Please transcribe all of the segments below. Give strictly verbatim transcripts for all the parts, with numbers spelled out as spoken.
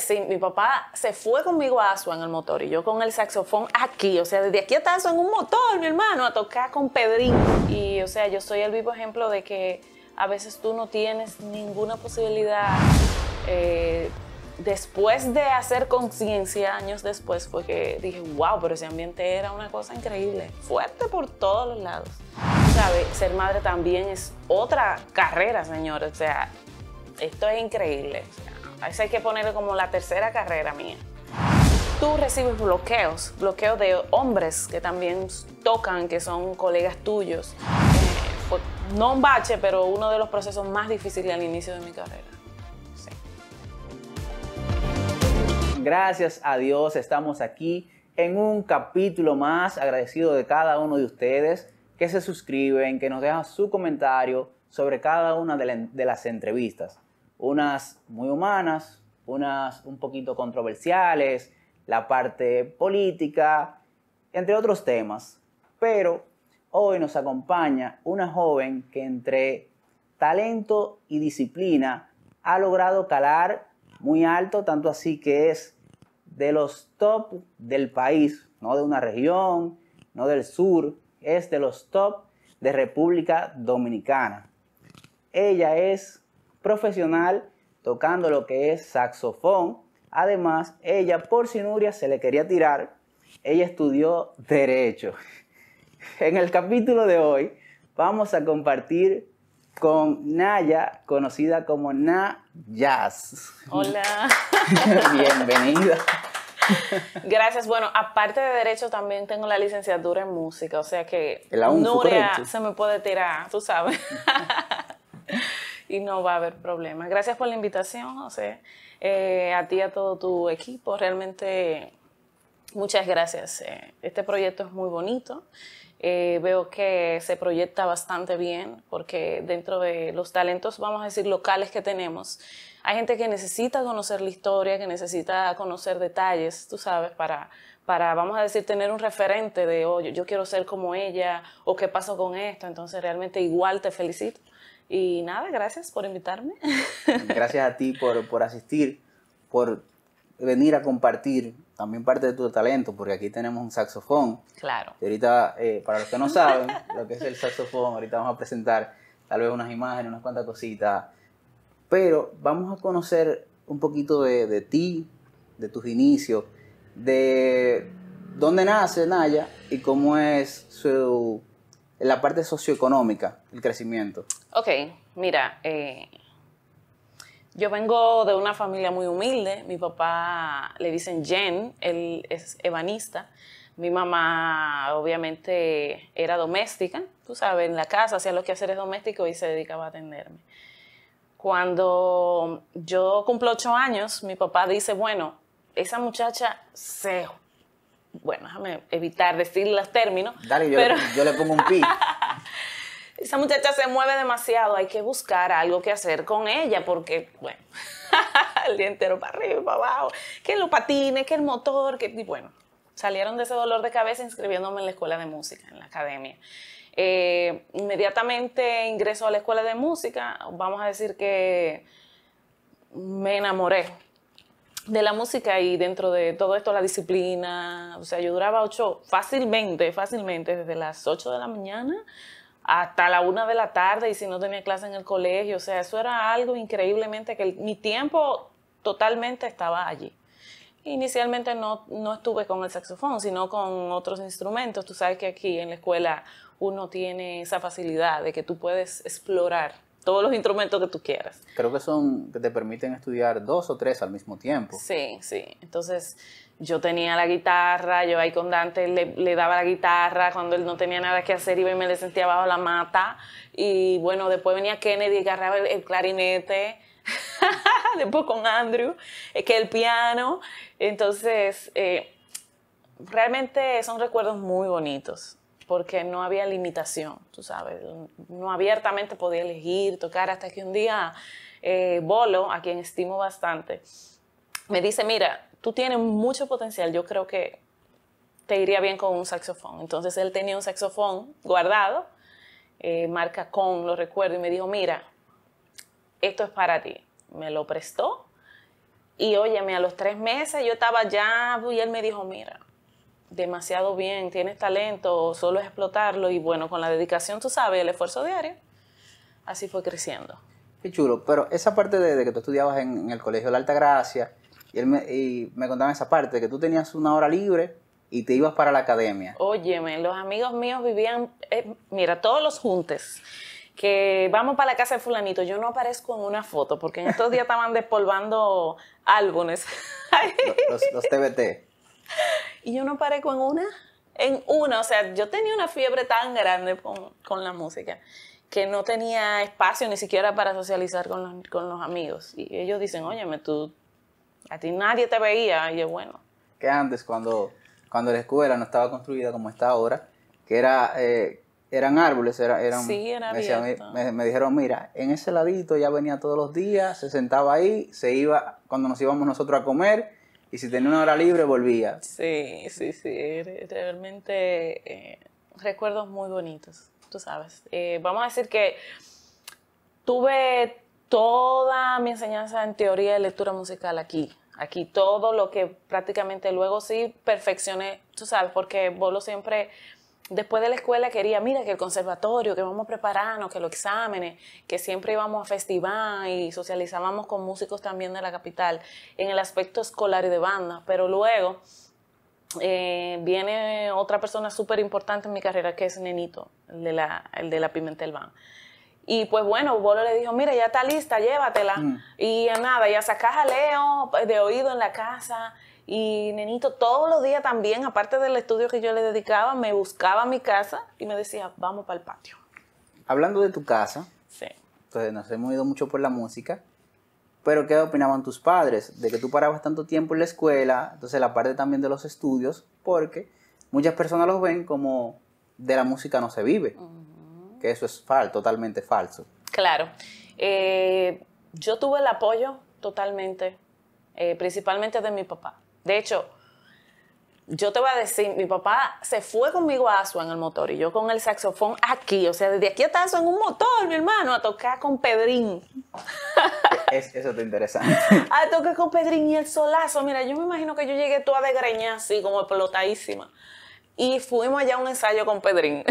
sí, mi papá se fue conmigo a Azua en el motor y yo con el saxofón aquí. O sea, desde aquí hasta Azua en un motor, mi hermano, a tocar con Pedrín. Y, o sea, yo soy el vivo ejemplo de que a veces tú no tienes ninguna posibilidad. Eh, después de hacer conciencia, años después, fue que dije, wow, pero ese ambiente era una cosa increíble. Fuerte por todos los lados. ¿Sabes? Ser madre también es otra carrera, señores. O sea, esto es increíble. O sea, a eso hay que ponerle como la tercera carrera mía. Tú recibes bloqueos, bloqueos de hombres que también tocan, que son colegas tuyos. Eh, fue, no un bache, pero uno de los procesos más difíciles al inicio de mi carrera. Sí. Gracias a Dios estamos aquí en un capítulo más, agradecido de cada uno de ustedes que se suscriben, que nos dejan su comentario sobre cada una de, la, de las entrevistas. Unas muy humanas, unas un poquito controversiales, la parte política, entre otros temas. Pero hoy nos acompaña una joven que entre talento y disciplina ha logrado calar muy alto, tanto así que es de los top del país, no de una región, no del sur, es de los top de República Dominicana. Ella es profesional tocando lo que es saxofón. Además, ella por sinuria se le quería tirar. Ella estudió Derecho. En el capítulo de hoy vamos a compartir con Naya, conocida como Na Jazz. Hola. Bienvenida. Gracias. Bueno, aparte de Derecho también tengo la licenciatura en Música. O sea que Nuria se me puede tirar, tú sabes. Y no va a haber problema. Gracias por la invitación, José. Eh, a ti y a todo tu equipo. Realmente, muchas gracias. Eh, este proyecto es muy bonito. Eh, veo que se proyecta bastante bien, porque dentro de los talentos, vamos a decir, locales que tenemos, hay gente que necesita conocer la historia, que necesita conocer detalles, tú sabes, para, para vamos a decir, tener un referente de, oh, yo, yo quiero ser como ella, o qué pasó con esto. Entonces, realmente, igual te felicito. Y nada, gracias por invitarme. Gracias a ti por, por asistir, por venir a compartir también parte de tu talento, porque aquí tenemos un saxofón. Claro. Y ahorita, eh, para los que no saben lo que es el saxofón, ahorita vamos a presentar tal vez unas imágenes, unas cuantas cositas. Pero vamos a conocer un poquito de, de ti, de tus inicios, de dónde nace Naya y cómo es su... la parte socioeconómica, el crecimiento. Ok, mira, eh, yo vengo de una familia muy humilde. Mi papá le dicen Jen, él es ebanista. Mi mamá obviamente era doméstica, tú sabes, en la casa, hacía los quehaceres domésticos y se dedicaba a atenderme. Cuando yo cumplo ocho años, mi papá dice, bueno, esa muchacha se... Bueno, déjame evitar decir los términos. Dale, yo, pero... le, yo le pongo un pi. Esa muchacha se mueve demasiado, hay que buscar algo que hacer con ella, porque, bueno, el día entero para arriba y para abajo, que los patines, que el motor, que... Y bueno, salieron de ese dolor de cabeza inscribiéndome en la Escuela de Música, en la Academia. Eh, inmediatamente ingreso a la Escuela de Música, vamos a decir que me enamoré de la música y dentro de todo esto la disciplina. O sea, yo duraba ocho, fácilmente, fácilmente, desde las ocho de la mañana hasta la una de la tarde, y si no tenía clase en el colegio. O sea, eso era algo increíblemente que el, mi tiempo totalmente estaba allí. Inicialmente no, no estuve con el saxofón, sino con otros instrumentos. Tú sabes que aquí en la escuela uno tiene esa facilidad de que tú puedes explorar todos los instrumentos que tú quieras. Creo que son que te permiten estudiar dos o tres al mismo tiempo. Sí, sí. Entonces, yo tenía la guitarra, yo ahí con Dante le, le daba la guitarra cuando él no tenía nada que hacer, iba y me le sentía bajo la mata. Y bueno, después venía Kennedy y agarraba el, el clarinete. Después con Andrew, que el piano. Entonces, eh, realmente son recuerdos muy bonitos, porque no había limitación, tú sabes. No abiertamente podía elegir tocar, hasta que un día eh, Bolo, a quien estimo bastante, me dice, mira, tú tienes mucho potencial, yo creo que te iría bien con un saxofón. Entonces él tenía un saxofón guardado, eh, marca Conn, lo recuerdo, y me dijo, mira, esto es para ti. Me lo prestó Y óyeme, a los tres meses yo estaba ya, y él me dijo, mira, demasiado bien, tienes talento, solo es explotarlo. Y bueno, con la dedicación, tú sabes, el esfuerzo diario, así fue creciendo. Qué chulo, pero esa parte de, de que tú estudiabas en, en el colegio de la Alta Gracia, y, él me, y me contaban esa parte, de que tú tenías una hora libre y te ibas para la academia. Óyeme, los amigos míos vivían, eh, mira, todos los juntes, que vamos para la casa de fulanito, yo no aparezco en una foto, porque en estos días estaban despolvando álbumes. los, los T V T. Y yo no aparezco en una, en una, o sea, yo tenía una fiebre tan grande con, con la música, que no tenía espacio ni siquiera para socializar con los, con los amigos. Y ellos dicen, óyeme, tú, a ti nadie te veía. Y yo, bueno. Que antes, cuando, cuando la escuela no estaba construida como está ahora, que era, eh, eran árboles, era, eran, sí, era abierto. Me decían, me, me dijeron, mira, en ese ladito ya venía todos los días, se sentaba ahí, se iba, cuando nos íbamos nosotros a comer, y si tenía una hora libre, volvía. Sí, sí, sí, realmente eh, recuerdos muy bonitos. Tú sabes, eh, vamos a decir que tuve toda mi enseñanza en teoría de lectura musical aquí, aquí todo lo que prácticamente luego sí perfeccioné, tú sabes, porque Bolo siempre, después de la escuela quería, mira, que el conservatorio, que vamos a prepararnos, que los exámenes, que siempre íbamos a festival y socializábamos con músicos también de la capital en el aspecto escolar y de banda, pero luego Eh, viene otra persona súper importante en mi carrera, que es Nenito, el de la, el de la Pimentel Band. Y pues bueno, Bolo le dijo, mira, ya está lista, llévatela. Mm. Y nada, ya sacás jaleo de oído en la casa. Y Nenito todos los días también, aparte del estudio que yo le dedicaba, me buscaba a mi casa y me decía, vamos para el patio. Hablando de tu casa, sí. Entonces nos hemos ido mucho por la música. Pero ¿qué opinaban tus padres? De que tú parabas tanto tiempo en la escuela, entonces la parte también de los estudios, porque muchas personas los ven como de la música no se vive, uh-huh. Que eso es falso, totalmente falso. Claro, eh, yo tuve el apoyo totalmente, eh, principalmente de mi papá. De hecho, yo te voy a decir, mi papá se fue conmigo a Azua en el motor y yo con el saxofón aquí, o sea, desde aquí hasta Azua en un motor, mi hermano, a tocar con Pedrín. Es, eso está interesante. A tocar con Pedrín y el solazo. Mira, yo me imagino que yo llegué toda desgreñada así, como explotadísima. Y fuimos allá a un ensayo con Pedrín,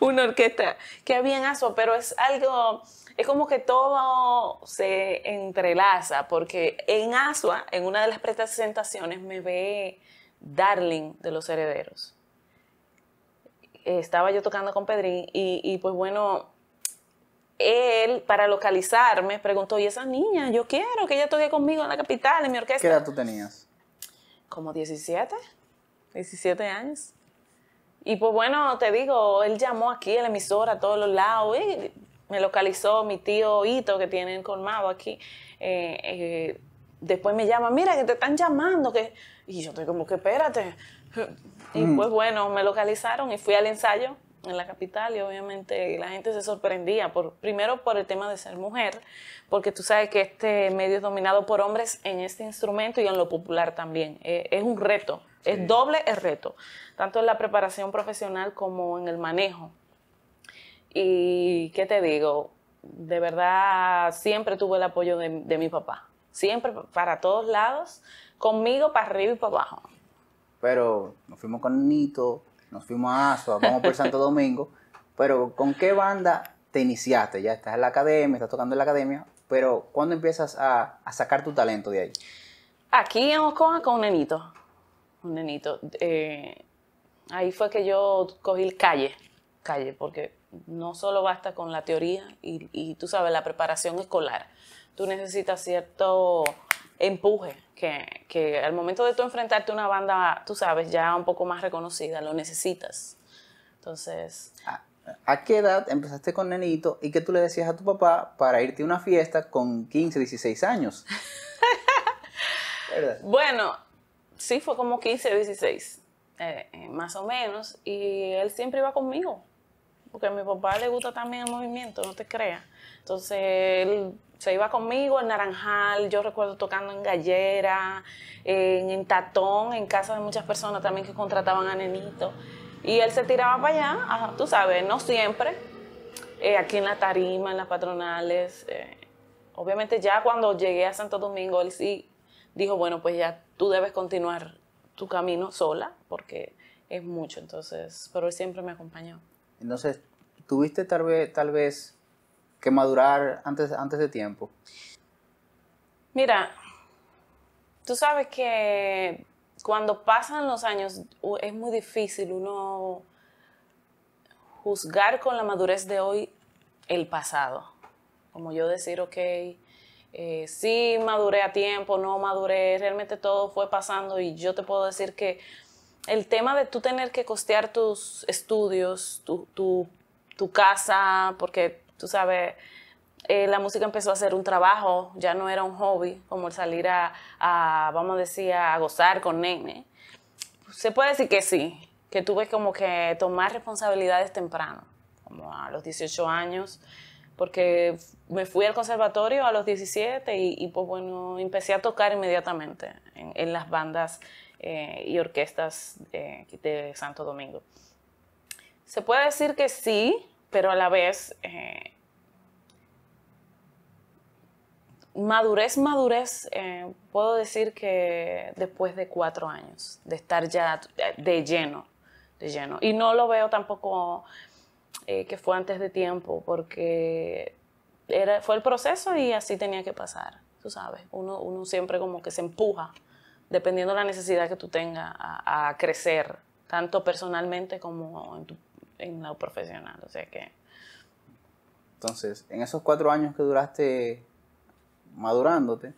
una orquesta que había en Azua, pero es algo, es como que todo se entrelaza, porque en Azua, en una de las presentaciones, me ve Darling de los Herederos. Estaba yo tocando con Pedrín y, y pues bueno, él para localizarme preguntó, ¿y esa niña? Yo quiero que ella toque conmigo en la capital, en mi orquesta. ¿Qué edad tú tenías? Como diecisiete, diecisiete años. Y pues bueno, te digo, él llamó aquí a la emisora a todos los lados, y me localizó mi tío Hito que tiene el colmado aquí. Eh, eh, después me llama, mira que te están llamando, que... Y yo estoy como que espérate. Y pues bueno, me localizaron y fui al ensayo en la capital y obviamente la gente se sorprendía, por, primero por el tema de ser mujer, porque tú sabes que este medio es dominado por hombres en este instrumento y en lo popular también. Eh, es un reto, sí. Es doble el reto, tanto en la preparación profesional como en el manejo. Y qué te digo, de verdad siempre tuve el apoyo de, de mi papá, siempre para todos lados, conmigo para arriba y para abajo. Pero nos fuimos con Nito, nos fuimos a Azua, vamos por Santo Domingo, pero ¿con qué banda te iniciaste? Ya estás en la academia, estás tocando en la academia, pero ¿cuándo empiezas a, a sacar tu talento de ahí? Aquí en Ocoa con un nenito, un nenito. Eh, ahí fue que yo cogí el calle, calle, porque no solo basta con la teoría y, y tú sabes, la preparación escolar. Tú necesitas cierto empuje, que, que al momento de tú enfrentarte a una banda, tú sabes, ya un poco más reconocida, lo necesitas. Entonces... ¿A, a qué edad empezaste con Nenito y qué tú le decías a tu papá para irte a una fiesta con quince, dieciséis años? ¿Verdad? Bueno, sí fue como quince, dieciséis, eh, más o menos, y él siempre iba conmigo, porque a mi papá le gusta también el movimiento, no te creas. Entonces, él... se iba conmigo en Naranjal, yo recuerdo tocando en Gallera, en, en Tatón, en casa de muchas personas también que contrataban a Nenito. Y él se tiraba para allá, ajá, tú sabes, no siempre, eh, aquí en la tarima, en las patronales. Eh, Obviamente ya cuando llegué a Santo Domingo, él sí dijo, bueno, pues ya tú debes continuar tu camino sola, porque es mucho, entonces, pero él siempre me acompañó. Entonces, ¿tuviste tal vez, tal vez que madurar antes, antes de tiempo? Mira, tú sabes que cuando pasan los años es muy difícil uno juzgar con la madurez de hoy el pasado. Como yo decir, ok, eh, sí maduré a tiempo, no maduré, realmente todo fue pasando y yo te puedo decir que el tema de tú tener que costear tus estudios, tu, tu, tu casa, porque tú sabes, eh, la música empezó a ser un trabajo, ya no era un hobby, como el salir a, a vamos a decir, a gozar con nene. Se puede decir que sí, que tuve como que tomar responsabilidades temprano, como a los dieciocho años, porque me fui al conservatorio a los diecisiete y, y pues bueno, empecé a tocar inmediatamente en, en las bandas eh, y orquestas eh, de Santo Domingo. Se puede decir que sí, pero a la vez, eh, madurez, madurez, eh, puedo decir que después de cuatro años, de estar ya de lleno, de lleno. Y no lo veo tampoco... Eh, que fue antes de tiempo, porque era, fue el proceso y así tenía que pasar, tú sabes. Uno, uno siempre como que se empuja, dependiendo de la necesidad que tú tengas, a, a crecer, tanto personalmente como en, tu, en lo profesional. O sea que... Entonces, en esos cuatro años que duraste madurándote,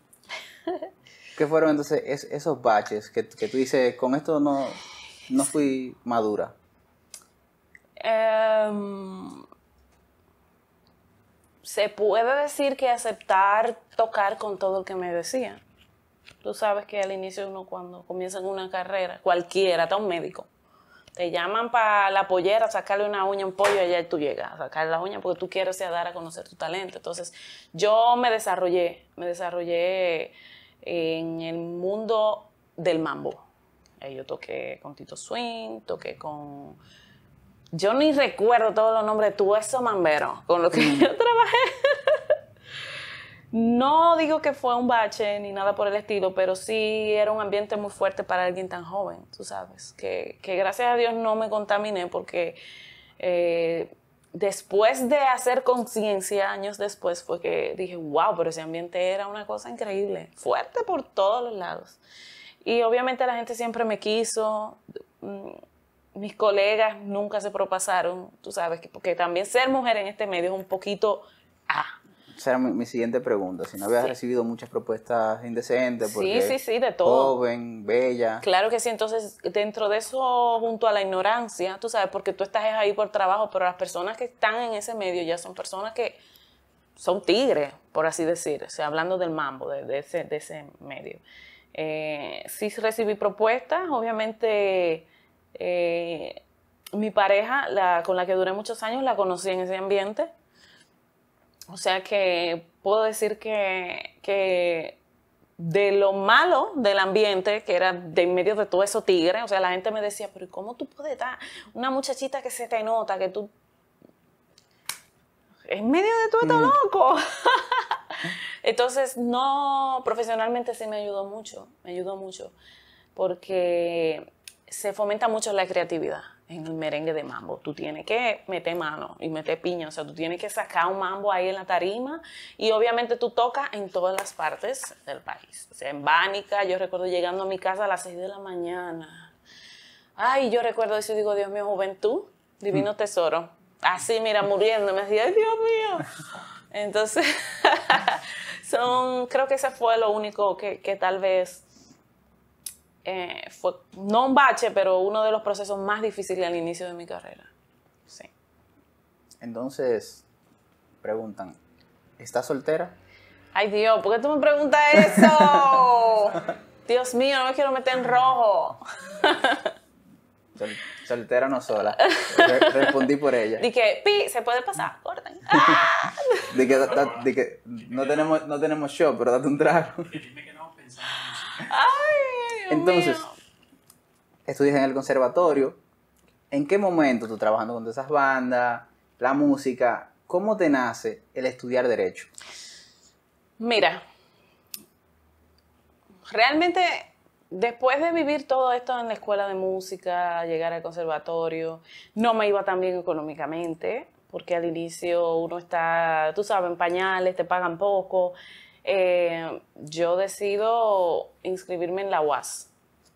¿qué fueron entonces es, esos baches que, que tú dices, con esto no, no fui madura? Um, se puede decir que aceptar tocar con todo el que me decía. Tú sabes que al inicio uno cuando comienza en una carrera, cualquiera, hasta un médico, te llaman para la pollera, sacarle una uña a un pollo, allá tú llegas a sacar la uña porque tú quieres ya dar a conocer tu talento. Entonces yo me desarrollé, me desarrollé en el mundo del mambo. Yo toqué con Tito Swing, toqué con... Yo ni recuerdo todos los nombres de tu eso mambero con lo que mm. yo trabajé. No digo que fue un bache ni nada por el estilo, pero sí era un ambiente muy fuerte para alguien tan joven, tú sabes. Que, que gracias a Dios no me contaminé porque eh, después de hacer conciencia años después fue que dije, wow, pero ese ambiente era una cosa increíble, fuerte por todos los lados. Y obviamente la gente siempre me quiso... Mis colegas nunca se propasaron, tú sabes, porque también ser mujer en este medio es un poquito... Ah. Esa era mi, mi siguiente pregunta, si no habías sí. recibido muchas propuestas indecentes, porque sí, sí, sí, de todo. Joven, bella... Claro que sí, entonces dentro de eso, junto a la ignorancia, tú sabes, porque tú estás ahí por trabajo, pero las personas que están en ese medio ya son personas que son tigres, por así decir, o sea, hablando del mambo, de, de, ese, de ese medio. Eh, sí recibí propuestas, obviamente... Eh, mi pareja, la, con la que duré muchos años, la conocí en ese ambiente. O sea que puedo decir que, que de lo malo del ambiente, que era de en medio de todo eso tigre, o sea, la gente me decía, pero ¿cómo tú puedes estar una muchachita que se te nota, que tú... En medio de todo esto, loco. Entonces, no, profesionalmente sí me ayudó mucho, me ayudó mucho, porque... Se fomenta mucho la creatividad en el merengue de mambo. Tú tienes que meter mano y meter piña. O sea, tú tienes que sacar un mambo ahí en la tarima. Y obviamente tú tocas en todas las partes del país. O sea, en Bánica, yo recuerdo llegando a mi casa a las seis de la mañana. Ay, yo recuerdo eso y digo, Dios mío, juventud, divino tesoro. Así, mira, muriendo. Me decía, ay, Dios mío. Entonces, son, creo que ese fue lo único que, que tal vez... Eh, fue no un bache, pero uno de los procesos más difíciles al inicio de mi carrera. Sí. Entonces, preguntan, ¿estás soltera? Ay, Dios, ¿por qué tú me preguntas eso? Dios mío, no me quiero meter en rojo. Sol, soltera no sola. Re respondí por ella. Dije, pi, se puede pasar, corten. ¡Ah! Dije, dije, no tenemos, no tenemos show, pero date un trago. Ay, entonces, mío. Estudias en el conservatorio. ¿En qué momento tú trabajando con todas esas bandas, la música? ¿Cómo te nace el estudiar Derecho? Mira, realmente después de vivir todo esto en la escuela de música, llegar al conservatorio, no me iba tan bien económicamente, porque al inicio uno está, tú sabes, en pañales, te pagan poco. Eh, yo decido inscribirme en la U A S,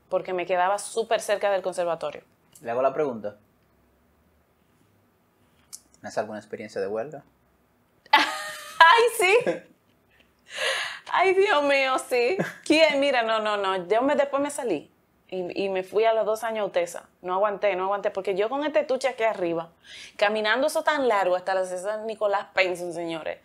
porque me quedaba súper cerca del conservatorio. Le hago la pregunta. ¿Tienes alguna experiencia de huelga? ¡Ay, sí! ¡Ay, Dios mío, sí! ¿Quién? Mira, no, no, no. Yo me, después me salí y, y me fui a los dos años a Utesa. No aguanté, no aguanté, porque yo con este estuche aquí arriba, caminando eso tan largo hasta la cesa de Nicolás Penson, señores,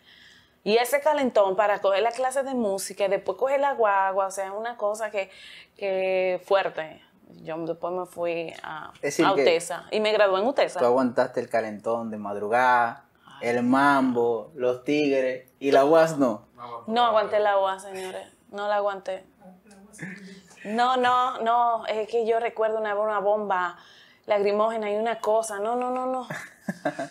y ese calentón para coger las clases de música y después coger la guagua, o sea, es una cosa que, que fuerte. Yo después me fui a, a Utesa y me gradué en Utesa. Tú aguantaste el calentón de madrugada, ay, el mambo, los tigres y la U A S no. No aguanté la U A S, señores. No la aguanté. No, no, no. Es que yo recuerdo una, una bomba lagrimógena y una cosa. No, no, no, no.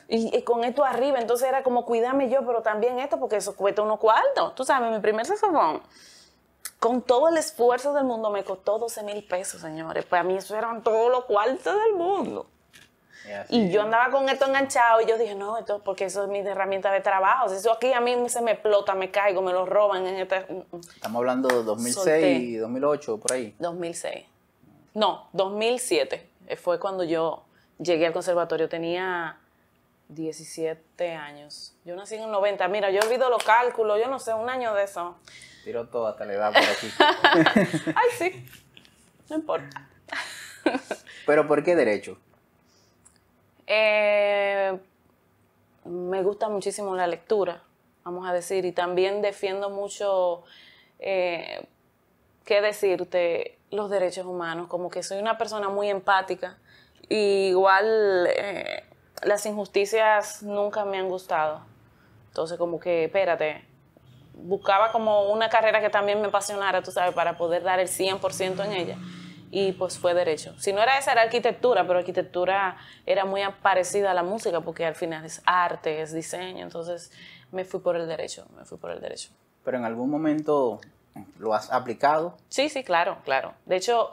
Y, y con esto arriba, entonces era como cuidarme yo, pero también esto, porque eso cuesta unos cuartos. Tú sabes, mi primer saxofón, con todo el esfuerzo del mundo, me costó doce mil pesos, señores. Para mí eso eran todos los cuartos del mundo. Y, y yo andaba con esto enganchado y yo dije, no, esto porque eso es mi herramienta de trabajo. Si eso aquí a mí se me explota, me caigo, me lo roban. En este... Estamos hablando de dos mil seis, dos mil ocho, por ahí. dos mil seis. No, dos mil siete. Fue cuando yo llegué al conservatorio. Tenía diecisiete años. Yo nací en el noventa. Mira, yo olvido los cálculos. Yo no sé, un año de eso. Tiro todo hasta la edad por aquí. Ay, sí. No importa. ¿Pero por qué derecho? Eh, me gusta muchísimo la lectura, vamos a decir, y también defiendo mucho, eh, qué decirte, los derechos humanos, como que soy una persona muy empática, y igual eh, las injusticias nunca me han gustado, entonces como que, espérate, buscaba como una carrera que también me apasionara, tú sabes, para poder dar el cien por ciento en ella. Y pues fue derecho. Si no era esa, era arquitectura, pero arquitectura era muy parecida a la música, porque al final es arte, es diseño, entonces me fui por el derecho, me fui por el derecho. ¿Pero en algún momento lo has aplicado? Sí, sí, claro, claro. De hecho,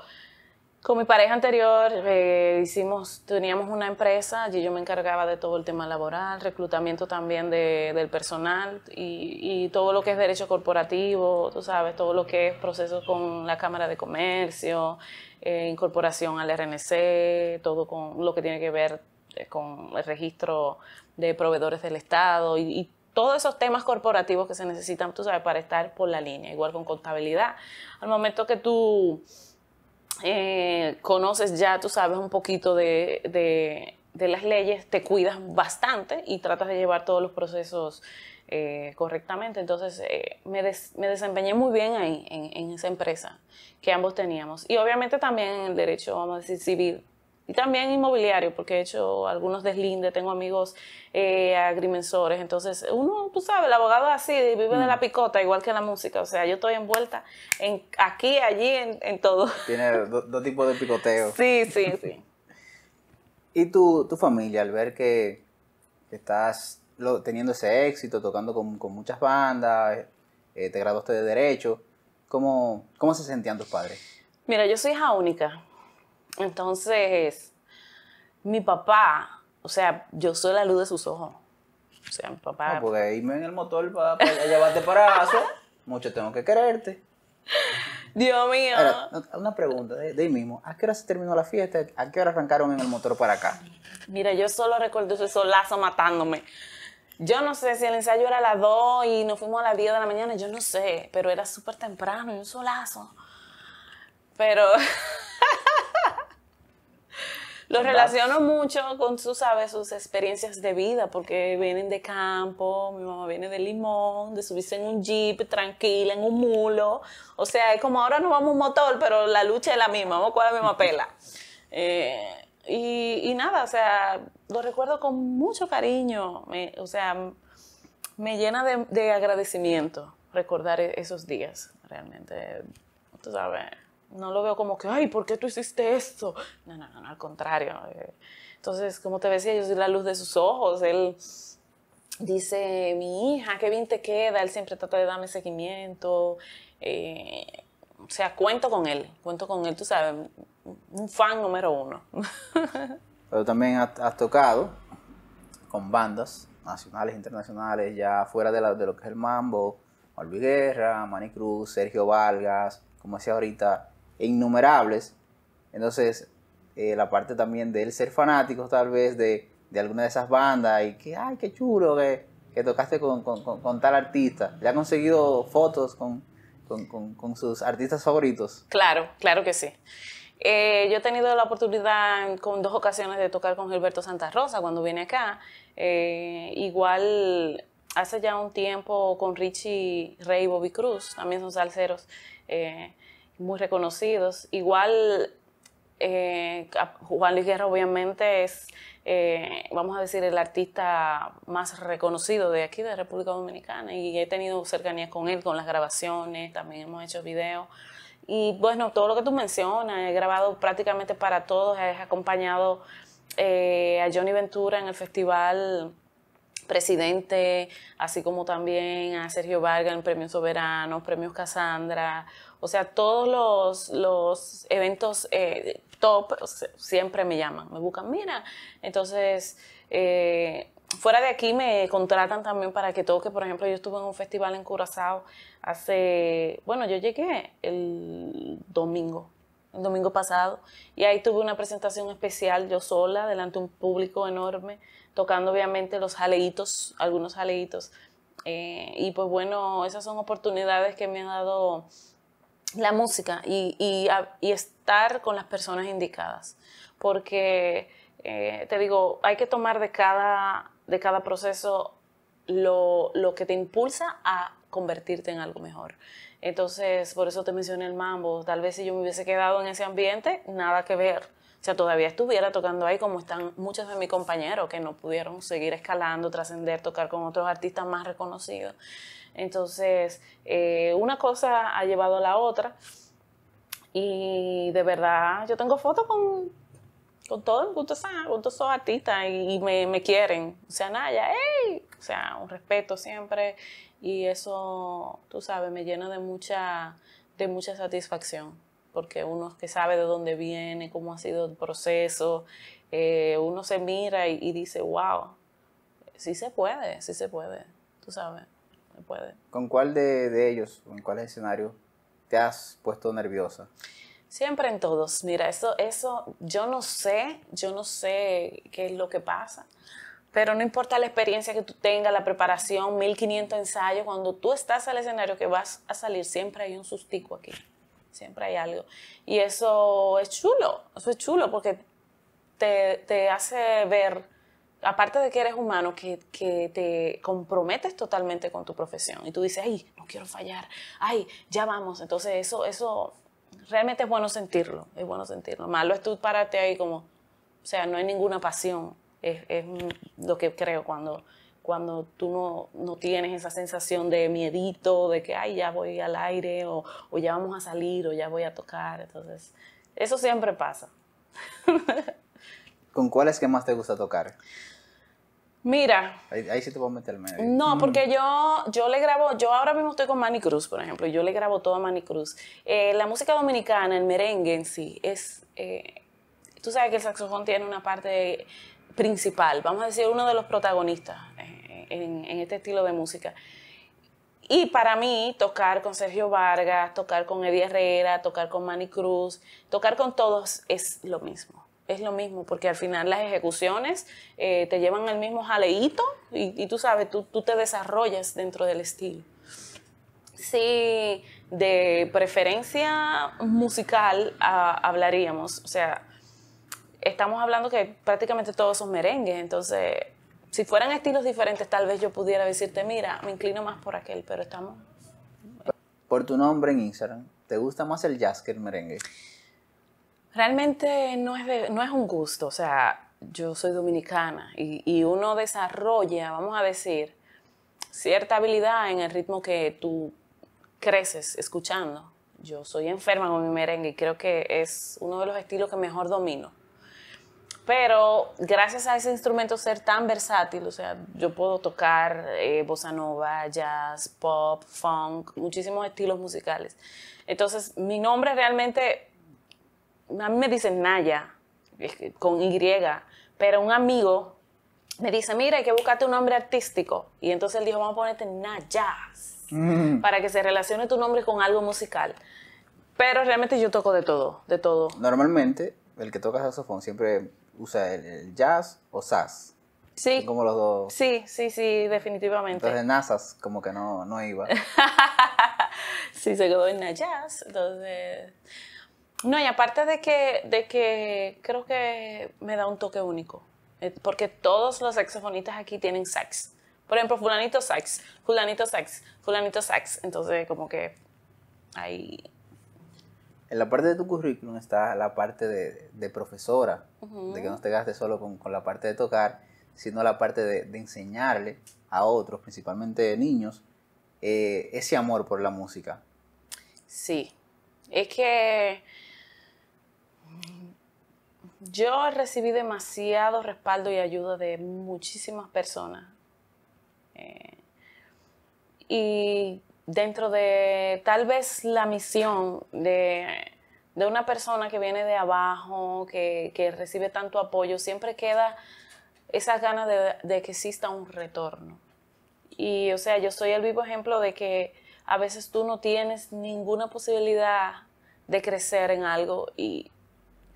con mi pareja anterior eh, hicimos, teníamos una empresa y yo me encargaba de todo el tema laboral, reclutamiento también de, del personal y, y todo lo que es derecho corporativo, tú sabes, todo lo que es procesos con la Cámara de Comercio, eh, incorporación al R N C, todo con lo que tiene que ver con el registro de proveedores del Estado y, y todos esos temas corporativos que se necesitan, tú sabes, para estar por la línea, igual con contabilidad. Al momento que tú... Eh, conoces ya, tú sabes, un poquito de, de, de las leyes, te cuidas bastante y tratas de llevar todos los procesos eh, correctamente. Entonces, eh, me, des, me desempeñé muy bien ahí, en, en esa empresa que ambos teníamos. Y obviamente también en el derecho, vamos a decir, civil. Y también inmobiliario, porque he hecho algunos deslindes, tengo amigos eh, agrimensores. Entonces, uno, tú sabes, el abogado es así, vive mm. de la picota, igual que la música. O sea, yo estoy envuelta en aquí, allí, en, en todo. Tiene dos do tipos de picoteo. Sí, sí, sí. ¿Y tu, tu familia, al ver que, que estás lo, teniendo ese éxito, tocando con, con muchas bandas, eh, te graduaste de Derecho, ¿cómo, cómo se sentían tus padres? Mira, yo soy hija única. Entonces, mi papá, o sea, yo soy la luz de sus ojos. O sea, mi papá... No, porque irme en el motor para, para llevarte para Azua, mucho tengo que quererte. Dios mío. Ahora, una pregunta de, de ahí mismo. ¿A qué hora se terminó la fiesta? ¿A qué hora arrancaron en el motor para acá? Mira, yo solo recuerdo ese solazo matándome. Yo no sé si el ensayo era a las dos y nos fuimos a las diez de la mañana, yo no sé, pero era súper temprano y un solazo. Pero... Lo relaciono mucho con sus, ¿sabes?, sus experiencias de vida, porque vienen de campo, mi mamá viene de Limón, de subirse en un jeep, tranquila, en un mulo. O sea, es como ahora nos vamos a un motor, pero la lucha es la misma, vamos con la misma pela. Eh, y, y nada, o sea, lo recuerdo con mucho cariño, me, o sea, me llena de, de agradecimiento recordar esos días, realmente, tú sabes... No lo veo como que, ay, ¿por qué tú hiciste esto? No, no, no, al contrario. Entonces, como te decía, yo soy la luz de sus ojos. Él dice, mi hija, qué bien te queda, él siempre trata de darme seguimiento, eh, o sea, cuento con él, cuento con él, tú sabes, un fan número uno. Pero también has tocado con bandas nacionales, internacionales, ya fuera de, la, de lo que es el mambo, Juan Luis Guerra, Manny Cruz, Sergio Vargas, como decía ahorita, innumerables. Entonces, eh, la parte también de él ser fanático tal vez de, de alguna de esas bandas y que, ay, qué chulo que, que tocaste con, con, con, con tal artista. ¿Le ha conseguido fotos con, con, con, con sus artistas favoritos? Claro, claro que sí. Eh, yo he tenido la oportunidad con dos ocasiones de tocar con Gilberto Santa Rosa cuando viene acá. Eh, igual hace ya un tiempo con Richie Rey y Bobby Cruz, también son salseros eh, muy reconocidos. Igual eh, Juan Luis Guerra obviamente es, eh, vamos a decir, el artista más reconocido de aquí, de República Dominicana. Y he tenido cercanía con él, con las grabaciones, también hemos hecho videos. Y bueno, todo lo que tú mencionas, he grabado prácticamente para todos, he acompañado eh, a Johnny Ventura en el Festival Presidente, así como también a Sergio Vargas en Premios Soberanos, Premios Casandra, o sea, todos los, los eventos eh, top, siempre me llaman, me buscan, mira, entonces... Eh, Fuera de aquí me contratan también para que toque. Por ejemplo, yo estuve en un festival en Curazao hace... Bueno, yo llegué el domingo, el domingo pasado. Y ahí tuve una presentación especial yo sola, delante de un público enorme, tocando obviamente los jaleitos, algunos jaleitos. Eh, y pues bueno, esas son oportunidades que me ha dado la música y, y, a, y estar con las personas indicadas. Porque, eh, te digo, hay que tomar de cada... de cada proceso lo, lo que te impulsa a convertirte en algo mejor. Entonces, por eso te mencioné el mambo. Tal vez si yo me hubiese quedado en ese ambiente, nada que ver. O sea, todavía estuviera tocando ahí como están muchos de mis compañeros que no pudieron seguir escalando, trascender, tocar con otros artistas más reconocidos. Entonces, eh, una cosa ha llevado a la otra. Y de verdad, yo tengo fotos con... Con todos con todos esos artistas y, y me, me quieren. O sea, Naya, ¡ey! O sea, un respeto siempre. Y eso, tú sabes, me llena de mucha, de mucha satisfacción. Porque uno que sabe de dónde viene, cómo ha sido el proceso, eh, uno se mira y, y dice, wow, sí se puede, sí se puede. Tú sabes, se puede. ¿Con cuál de, de ellos, con cuál escenario te has puesto nerviosa? Siempre en todos. Mira, eso, eso, yo no sé, yo no sé qué es lo que pasa, pero no importa la experiencia que tú tengas, la preparación, mil quinientos ensayos, cuando tú estás al escenario que vas a salir, siempre hay un sustico aquí, siempre hay algo. Y eso es chulo, eso es chulo porque te, te hace ver, aparte de que eres humano, que, que te comprometes totalmente con tu profesión y tú dices, ay, no quiero fallar, ay, ya vamos, entonces eso, eso... Realmente es bueno sentirlo, es bueno sentirlo. Malo es tú pararte ahí como, o sea, no hay ninguna pasión. Es, es lo que creo cuando, cuando tú no, no tienes esa sensación de miedito, de que, ay, ya voy al aire, o, o ya vamos a salir, o ya voy a tocar. Entonces, eso siempre pasa. ¿Con cuáles que más te gusta tocar? Mira. Ahí, ahí sí te puedo meter el medio. No, porque yo, yo le grabo, yo ahora mismo estoy con Manny Cruz, por ejemplo, yo le grabo todo a Manny Cruz. Eh, la música dominicana, el merengue en sí, es, eh, tú sabes que el saxofón tiene una parte principal, vamos a decir, uno de los protagonistas eh, en, en este estilo de música. Y para mí, tocar con Sergio Vargas, tocar con Eddie Herrera, tocar con Manny Cruz, tocar con todos es lo mismo. Es lo mismo, porque al final las ejecuciones eh, te llevan al mismo jaleíto y, y tú sabes, tú, tú te desarrollas dentro del estilo. Sí, de preferencia musical a, hablaríamos, o sea, estamos hablando que prácticamente todos son merengues, entonces si fueran estilos diferentes tal vez yo pudiera decirte, mira, me inclino más por aquel, pero estamos... Por tu nombre en Instagram, ¿te gusta más el jazz que el merengue? Realmente no es, de, no es un gusto, o sea, yo soy dominicana y, y uno desarrolla, vamos a decir, cierta habilidad en el ritmo que tú creces escuchando. Yo soy enferma con mi merengue y creo que es uno de los estilos que mejor domino. Pero gracias a ese instrumento ser tan versátil, o sea, yo puedo tocar eh, bossa nova, jazz, pop, funk, muchísimos estilos musicales. Entonces, mi nombre realmente, a mí me dicen Naya, con Y, pero un amigo me dice, mira, hay que buscarte un nombre artístico. Y entonces él dijo, vamos a ponerte Na Jazz, mm. para que se relacione tu nombre con algo musical. Pero realmente yo toco de todo, de todo. Normalmente, el que toca saxofón siempre usa el, el jazz o sax. Sí. Son como los dos. Sí, sí, sí, definitivamente. Entonces, nasas como que no, no iba. Sí, se quedó en Na Jazz. Entonces... No, y aparte de que, de que creo que me da un toque único. Porque todos los saxofonistas aquí tienen sax. Por ejemplo, fulanito sax, fulanito sax, fulanito sax. Entonces, como que ahí... En la parte de tu currículum está la parte de, de profesora, uh-huh. de que no te gastes solo con, con la parte de tocar, sino la parte de, de enseñarle a otros, principalmente niños, eh, ese amor por la música. Sí, es que yo recibí demasiado respaldo y ayuda de muchísimas personas. Eh, y... Dentro de tal vez la misión de, de una persona que viene de abajo, que, que recibe tanto apoyo, siempre queda esas ganas de, de que exista un retorno. Y, o sea, yo soy el vivo ejemplo de que a veces tú no tienes ninguna posibilidad de crecer en algo y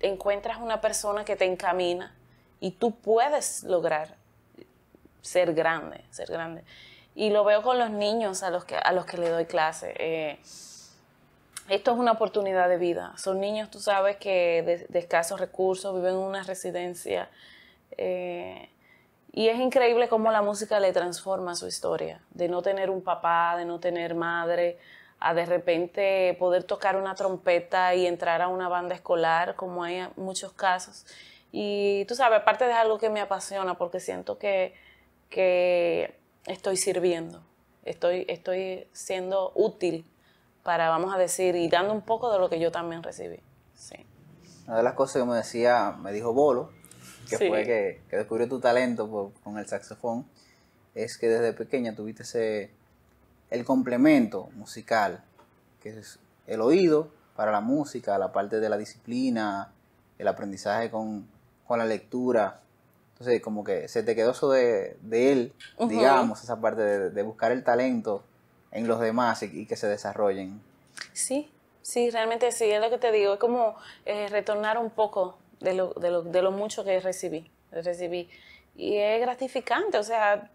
encuentras una persona que te encamina y tú puedes lograr ser grande, ser grande. Y lo veo con los niños a los que, a los que le doy clase. Eh, esto es una oportunidad de vida. Son niños, tú sabes, que de, de escasos recursos, viven en una residencia. Eh, y es increíble cómo la música le transforma su historia. De no tener un papá, de no tener madre, a de repente poder tocar una trompeta y entrar a una banda escolar, como hay en muchos casos. Y tú sabes, aparte de algo que me apasiona, porque siento que... que estoy sirviendo, estoy, estoy siendo útil para, vamos a decir, y dando un poco de lo que yo también recibí. Sí. Una de las cosas que me decía, me dijo Bolo, que sí. fue que, que descubrió tu talento por, con el saxofón, es que desde pequeña tuviste ese, el complemento musical, que es el oído para la música, la parte de la disciplina, el aprendizaje con, con la lectura. Entonces, como que se te quedó eso de, de él, uh-huh. digamos, esa parte de, de buscar el talento en los demás y, y que se desarrollen. Sí, sí, realmente sí, es lo que te digo. Es como eh, retornar un poco de lo, de, lo, de lo mucho que recibí, recibí. Y es gratificante, o sea,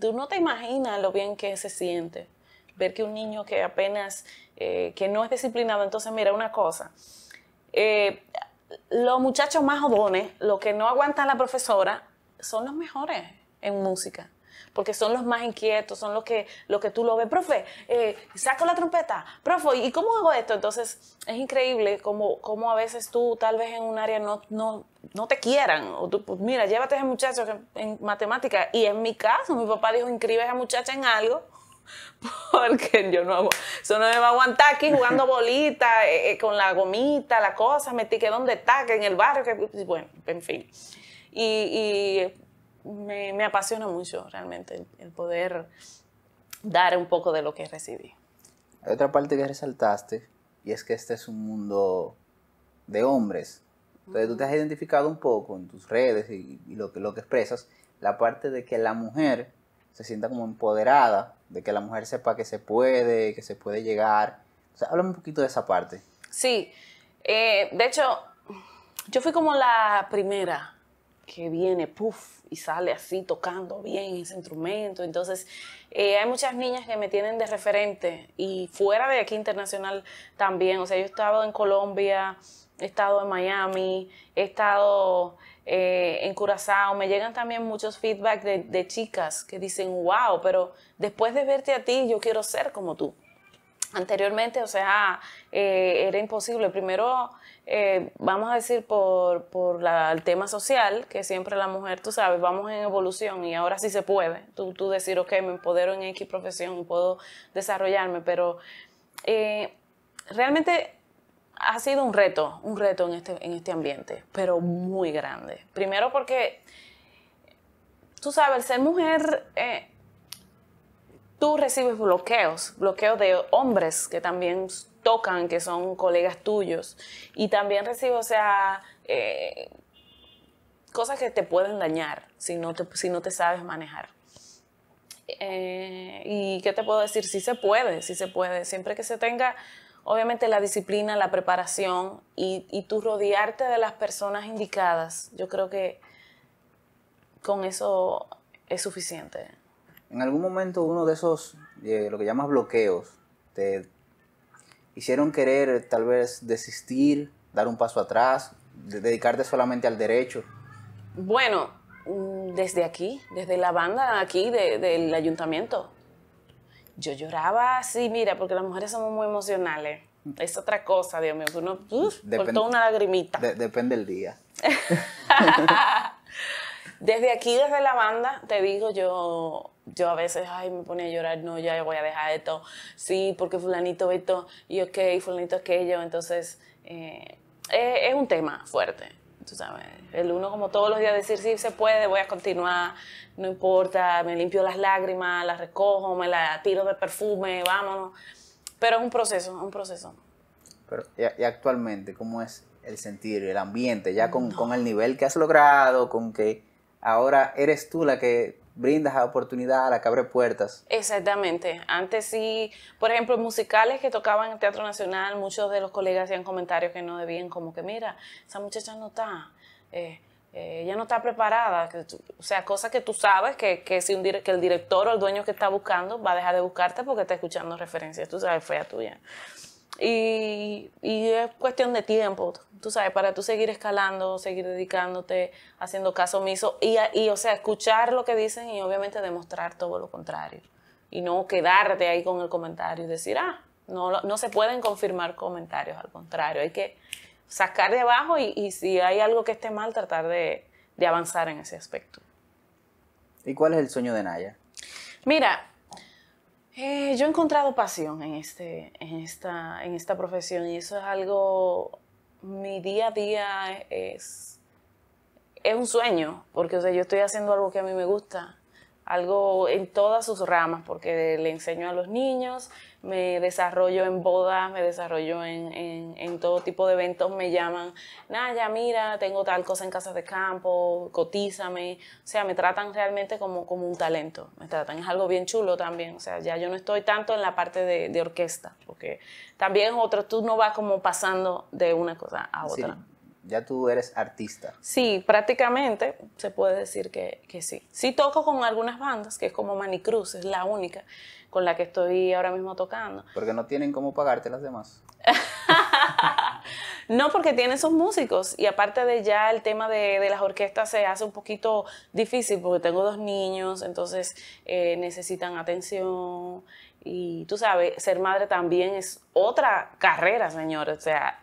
tú no te imaginas lo bien que se siente. Ver que un niño que apenas, eh, que no es disciplinado, entonces mira una cosa, eh, los muchachos más jodones, los que no aguantan la profesora, son los mejores en música. Porque son los más inquietos, son los que, los que tú lo ves. Profe, eh, saco la trompeta. Profe, ¿y cómo hago esto? Entonces, es increíble cómo, cómo a veces tú, tal vez en un área no, no, no te quieran. O tú, pues mira, llévate a ese muchacho en, en matemáticas. Y en mi caso, mi papá dijo, inscribe a esa muchacha en algo. Porque yo no, eso no me va a aguantar aquí jugando bolita, eh, eh, con la gomita, la cosa, metí que dónde está, que en el barrio, que, bueno, en fin. Y, y me, me apasiona mucho realmente el, el poder dar un poco de lo que recibí. Hay otra parte que resaltaste, y es que este es un mundo de hombres. Entonces uh-huh. tú te has identificado un poco en tus redes y, y lo, lo que expresas, la parte de que la mujer se sienta como empoderada, de que la mujer sepa que se puede, que se puede llegar. O sea, háblame un poquito de esa parte. Sí, eh, de hecho, yo fui como la primera que viene, puff, y sale así tocando bien ese instrumento. Entonces, eh, hay muchas niñas que me tienen de referente y fuera de aquí internacional también. O sea, yo he estado en Colombia, he estado en Miami, he estado... Eh, en Curazao, me llegan también muchos feedback de, de chicas que dicen, wow, pero después de verte a ti, yo quiero ser como tú. Anteriormente, o sea, eh, era imposible. Primero, eh, vamos a decir, por, por la, el tema social, que siempre la mujer, tú sabes, vamos en evolución y ahora sí se puede. Tú, tú decir, ok, me empodero en X profesión, puedo desarrollarme, pero eh, realmente... ha sido un reto, un reto en este, en este ambiente, pero muy grande. Primero porque, tú sabes, el ser mujer, eh, tú recibes bloqueos, bloqueos de hombres que también tocan, que son colegas tuyos, y también recibes, o sea, eh, cosas que te pueden dañar si no te, si no te sabes manejar. Eh, ¿Y qué te puedo decir? Sí se puede, sí se puede, siempre que se tenga... Obviamente la disciplina, la preparación y, y tú rodearte de las personas indicadas, yo creo que con eso es suficiente. En algún momento uno de esos, eh, lo que llamas bloqueos, te hicieron querer tal vez desistir, dar un paso atrás, de dedicarte solamente al derecho. Bueno, desde aquí, desde la banda aquí de, del ayuntamiento. Yo lloraba así, mira, porque las mujeres somos muy emocionales. Es otra cosa, Dios mío, que uno uf, cortó una lagrimita. De, depende del día. Desde aquí, desde la banda, te digo, yo yo a veces, ay, me ponía a llorar, no, ya voy a dejar esto. Sí, porque fulanito esto, y ok, fulanito aquello. Entonces, eh, es, es un tema fuerte, tú sabes. El uno como todos los días decir, sí, se puede, voy a continuar, no importa, me limpio las lágrimas, las recojo, me las tiro de perfume, vámonos. Pero es un proceso, es un proceso. Pero, y, y actualmente, ¿cómo es el sentir, el ambiente, ya con, no. con el nivel que has logrado, con que ahora eres tú la que brindas la oportunidad, la que abre puertas? Exactamente. Antes sí, por ejemplo, musicales que tocaban en el Teatro Nacional, muchos de los colegas hacían comentarios que no debían, como que mira, esa muchacha no está, eh, eh, ella no está preparada. Que, o sea, cosas que tú sabes que, que, si un dire que el director o el dueño que está buscando va a dejar de buscarte porque está escuchando referencias, tú sabes, fea tuya. Y, y es cuestión de tiempo, tú sabes, para tú seguir escalando, seguir dedicándote, haciendo caso omiso y, y, o sea, escuchar lo que dicen y obviamente demostrar todo lo contrario. Y no quedarte ahí con el comentario y decir, ah, no, no se pueden confirmar comentarios, al contrario, hay que sacar de abajo y, y si hay algo que esté mal, tratar de, de avanzar en ese aspecto. ¿Y cuál es el sueño de Naya? Mira... Eh, yo he encontrado pasión en, este, en, esta, en esta profesión y eso es algo, mi día a día es, es un sueño, porque o sea, yo estoy haciendo algo que a mí me gusta, algo en todas sus ramas, porque le enseño a los niños, me desarrollo en bodas, me desarrollo en, en, en todo tipo de eventos, me llaman, Naya, mira, tengo tal cosa en casas de campo, cotízame, o sea, me tratan realmente como, como un talento, me tratan, es algo bien chulo también, o sea, ya yo no estoy tanto en la parte de, de orquesta, porque también otro, tú no vas como pasando de una cosa a otra. Sí. Ya tú eres artista. Sí, prácticamente se puede decir que, que sí. Sí toco con algunas bandas, que es como Manny Cruz, es la única con la que estoy ahora mismo tocando. Porque no tienen cómo pagarte las demás. No, porque tienen esos músicos. Y aparte de ya el tema de, de las orquestas se hace un poquito difícil, porque tengo dos niños, entonces eh, necesitan atención. Y tú sabes, ser madre también es otra carrera, señor. O sea,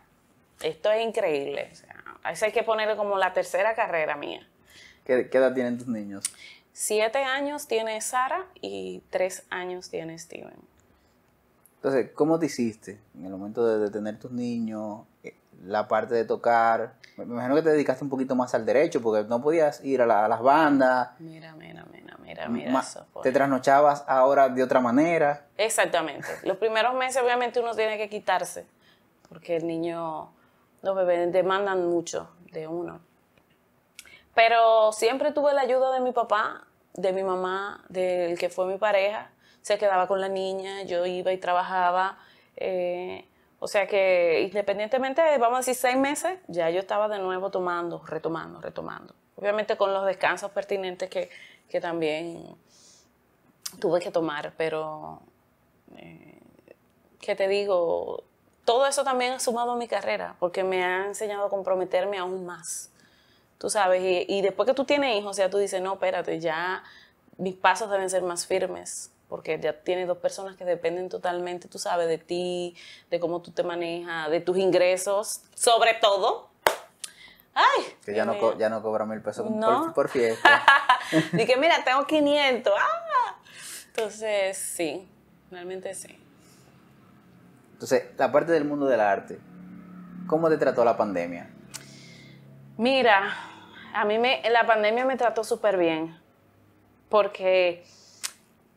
esto es increíble. O sea, a eso hay que ponerle como la tercera carrera mía. ¿Qué, qué edad tienen tus niños? Siete años tiene Sara y tres años tiene Steven. Entonces, ¿cómo te hiciste en el momento de, de tener tus niños, la parte de tocar? Me, me imagino que te dedicaste un poquito más al derecho porque no podías ir a, la, a las bandas. Mira, mira, mira, mira, mira. Ma, eso, te trasnochabas ahora de otra manera. Exactamente. Los primeros meses obviamente uno tiene que quitarse porque el niño... Los bebés demandan mucho de uno. Pero siempre tuve la ayuda de mi papá, de mi mamá, del que fue mi pareja. Se quedaba con la niña, yo iba y trabajaba. Eh, o sea que independientemente, vamos a decir seis meses, ya yo estaba de nuevo tomando, retomando, retomando. Obviamente con los descansos pertinentes que, que también tuve que tomar. Pero, eh, ¿qué te digo? Todo eso también ha sumado a mi carrera, porque me ha enseñado a comprometerme aún más, tú sabes, y, y después que tú tienes hijos, o sea, tú dices, no, espérate, ya mis pasos deben ser más firmes, porque ya tienes dos personas que dependen totalmente, tú sabes, de ti, de cómo tú te manejas, de tus ingresos, sobre todo. Ay, que ya no, co ya no cobra mil pesos ¿No? por, por fiesta. Dije, mira, tengo quinientos. ¡Ah! Entonces, sí, realmente sí. Entonces, la parte del mundo del arte, ¿Cómo te trató la pandemia? Mira, a mí me, la pandemia me trató súper bien, porque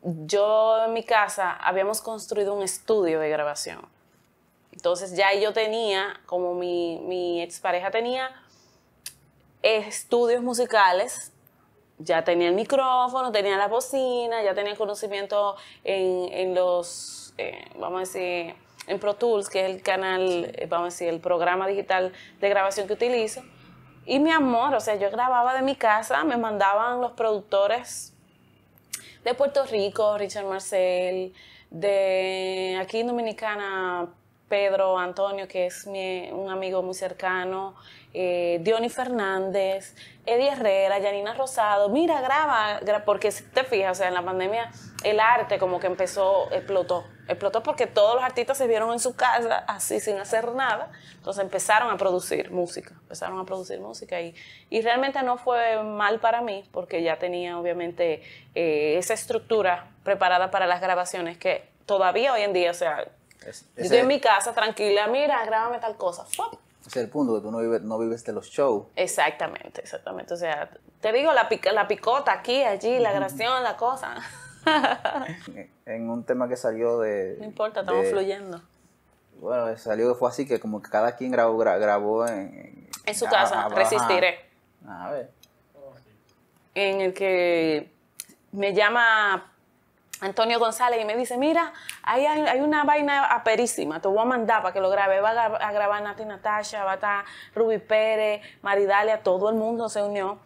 yo en mi casa habíamos construido un estudio de grabación. Entonces ya yo tenía, como mi, mi expareja tenía estudios musicales, ya tenía el micrófono, tenía la bocina, ya tenía conocimiento en, en los, eh, vamos a decir, en Pro Tools, que es el canal, eh, vamos a decir, el programa digital de grabación que utilizo. Y mi amor, o sea, yo grababa de mi casa, me mandaban los productores de Puerto Rico, Richard Marcel, de aquí en Dominicana, Pedro Antonio, que es mi, un amigo muy cercano, eh, Diony Fernández, Eddie Herrera, Yanina Rosado. Mira, graba, graba, porque si te fijas, o sea, en la pandemia el arte como que empezó, explotó. Explotó porque todos los artistas se vieron en su casa, así, sin hacer nada. Entonces empezaron a producir música, empezaron a producir música. Y, y realmente no fue mal para mí, porque ya tenía, obviamente, eh, esa estructura preparada para las grabaciones que todavía hoy en día, o sea, Es, yo estoy el, en mi casa tranquila, mira, grábame tal cosa. ¡Fop! Ese es el punto, que tú no vives, no vives de los shows. Exactamente, exactamente. O sea, te digo, la, pica, la picota aquí, allí, la grabación, la cosa. En un tema que salió de... No importa, estamos de, fluyendo. Bueno, salió, fue así que como que cada quien grabó, gra, grabó en... En su a, casa, a, resistiré. A, a ver. En el que me llama Antonio González y me dice, mira, ahí hay, hay una vaina aperísima, te voy a mandar para que lo grabe. Va a, a grabar Nati Natasha, va a estar Ruby Pérez, Maridalia, todo el mundo se unió.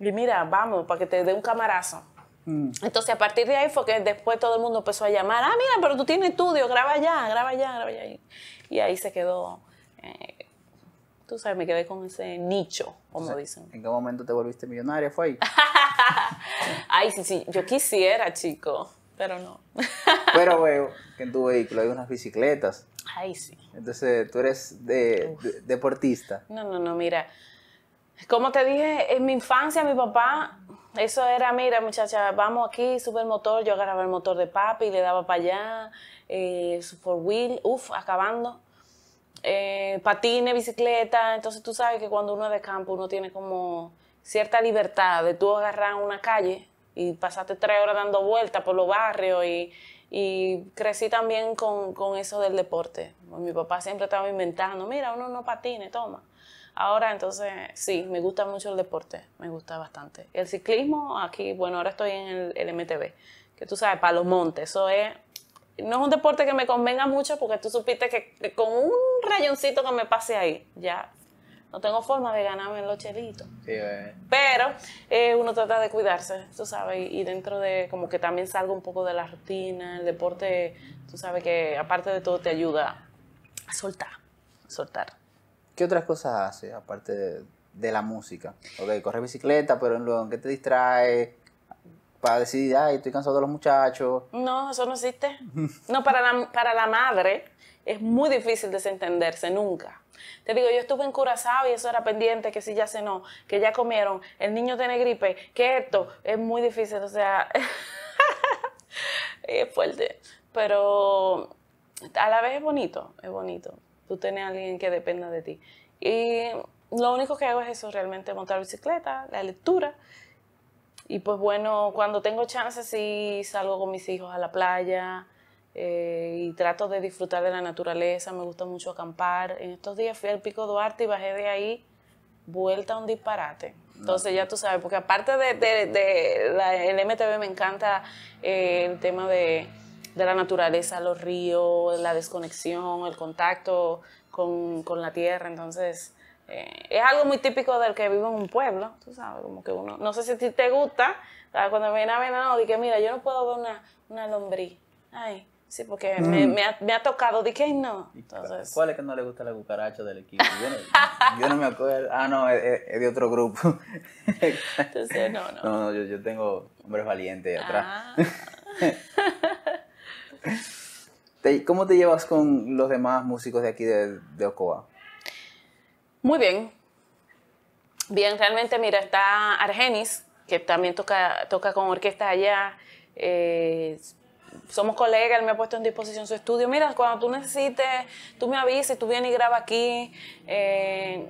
Y mira, vamos, para que te dé un camarazo. Mm. Entonces, a partir de ahí fue que después todo el mundo empezó a llamar. Ah, mira, pero tú tienes estudio, graba allá, graba allá, graba allá. Y, y ahí se quedó, eh, tú sabes, me quedé con ese nicho, como Entonces, dicen. ¿En qué momento te volviste millonaria? ¿Fue ahí? Ay, sí, sí, yo quisiera, chico. Pero no. Pero veo que en tu vehículo hay unas bicicletas. Ay, sí. Entonces, tú eres de, de, deportista. No, no, no, mira. Como te dije, en mi infancia, mi papá, eso era, mira, muchacha, vamos aquí, sube el motor. Yo agarraba el motor de papi, le daba para allá, eh, su four wheel, uff, acabando. Eh, patines, bicicleta. Entonces, tú sabes que cuando uno es de campo, uno tiene como cierta libertad de tú agarrar una calle y pasaste tres horas dando vueltas por los barrios y, y crecí también con, con eso del deporte. Mi papá siempre estaba inventando, mira, uno no patine, toma. Ahora entonces, sí, me gusta mucho el deporte, me gusta bastante. El ciclismo aquí, bueno, ahora estoy en el, el M T B, que tú sabes, para los montes, eso es... No es un deporte que me convenga mucho porque tú supiste que, que con un rayoncito que me pase ahí, ya... No tengo forma de ganarme los chelitos. Sí, eh. Pero eh, uno trata de cuidarse, tú sabes, y dentro de, como que también salgo un poco de la rutina, el deporte, tú sabes que aparte de todo te ayuda a soltar, a soltar. ¿Qué otras cosas haces aparte de, de la música? Ok, corres bicicleta, pero en, lo, ¿en qué te distraes? Para decidir, ay, estoy cansado de los muchachos. No, eso no existe. No, para la, para la madre es muy difícil desentenderse, nunca. Te digo, yo estuve en Curazao y eso era pendiente, que si ya cenó, que ya comieron, el niño tiene gripe, que esto es muy difícil, o sea, es fuerte, pero a la vez es bonito, es bonito, tú tienes a alguien que dependa de ti. Y lo único que hago es eso, realmente montar bicicleta, la lectura, y pues bueno, cuando tengo chance sí salgo con mis hijos a la playa. Eh, y trato de disfrutar de la naturaleza, me gusta mucho acampar. En estos días fui al Pico Duarte y bajé de ahí, vuelta a un disparate. Entonces no. Ya tú sabes, porque aparte de, de, de la, el M T B me encanta eh, el tema de, de la naturaleza, los ríos, la desconexión, el contacto con, con la tierra. Entonces eh, es algo muy típico del que vivo en un pueblo, tú sabes, como que uno, no sé si te gusta, ¿sabes? Cuando me viene a ver, no, dije, mira, yo no puedo ver una, una lombriz, ay. Sí, porque mm. me, me, ha, me ha tocado, dije, no. Entonces, ¿cuál es que no le gusta la cucaracha del equipo? Yo no, yo no me acuerdo. Ah, no, es, es de otro grupo. Entonces, no, no. No, no, yo, yo tengo hombres valientes atrás. Ah. ¿Cómo te llevas con los demás músicos de aquí de, de Ocoa? Muy bien. Bien, realmente, mira, está Argenis, que también toca, toca con orquesta allá. Eh, somos colegas, él me ha puesto en disposición su estudio. Mira, cuando tú necesites, tú me avisas, tú vienes y grabas aquí. Eh,